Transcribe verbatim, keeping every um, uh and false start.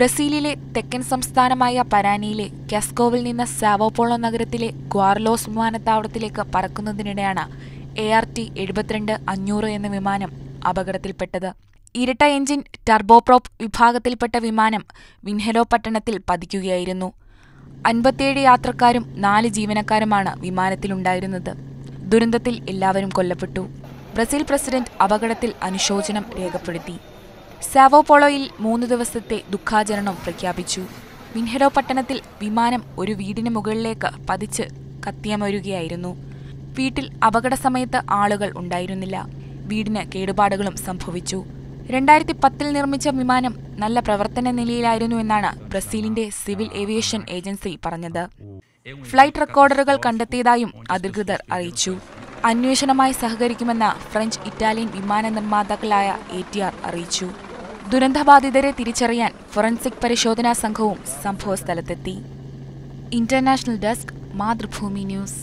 ബ്രസീലിലെ തെക്കൻ സംസ്ഥാനമായ പരാനിയിലെ കാസ്കോവിൽ നിന്ന് സാവോപോളോ നഗരത്തിലെ ഗ്വാർലോസ് വിമാനത്താവളത്തിലേക്ക് പറക്കുന്നതിനിടെയാണ് എ ആർ ടി എഴുപത്തിരണ്ട് അഞ്ഞൂറ് എന്ന വിമാനം അപകടത്തിൽപ്പെട്ടത്. ഇരട്ട എഞ്ചിൻ ടർബോപ്രോപ്പ് വിഭാഗത്തിൽപ്പെട്ട വിമാനം വിൻഹെലോ പട്ടണത്തിൽ പതിക്കുകയായിരുന്നു. അൻപത്തിയേഴ് യാത്രക്കാരും നാല് ജീവനക്കാരുമാണ് വിമാനത്തിലുണ്ടായിരുന്നത്. ദുരന്തത്തിൽ എല്ലാവരും കൊല്ലപ്പെട്ടു. ബ്രസീൽ പ്രസിഡന്റ് അപകടത്തിൽ അനുശോചനം രേഖപ്പെടുത്തി. സാവോപോളോയിൽ മൂന്ന് ദിവസത്തെ ദുഃഖാചരണം പ്രഖ്യാപിച്ചു. വിൻഹെലോ പട്ടണത്തിൽ വിമാനം ഒരു വീടിന് മുകളിലേക്ക് പതിച്ച് കത്തിയമരുകയായിരുന്നു. വീട്ടിൽ അപകട സമയത്ത് ആളുകൾ ഉണ്ടായിരുന്നില്ല. വീടിന് കേടുപാടുകളും സംഭവിച്ചു. രണ്ടായിരത്തി പത്തിൽ നിർമ്മിച്ച വിമാനം നല്ല പ്രവർത്തന നിലയിലായിരുന്നുവെന്നാണ് ബ്രസീലിന്റെ സിവിൽ ഏവിയേഷൻ ഏജൻസി പറഞ്ഞത്. ഫ്ലൈറ്റ് റെക്കോർഡറുകൾ കണ്ടെത്തിയതായും അധികൃതർ അറിയിച്ചു. അന്വേഷണമായി സഹകരിക്കുമെന്ന് ഫ്രഞ്ച് ഇറ്റാലിയൻ വിമാന നിർമ്മാതാക്കളായ എ ടി ആർ അറിയിച്ചു. ദുരന്തബാധിതരെ തിരിച്ചറിയാൻ ഫൊറൻസിക് പരിശോധനാ സംഘവും സംഭവ സ്ഥലത്തെത്തി. International desk, Mathrubhumi news.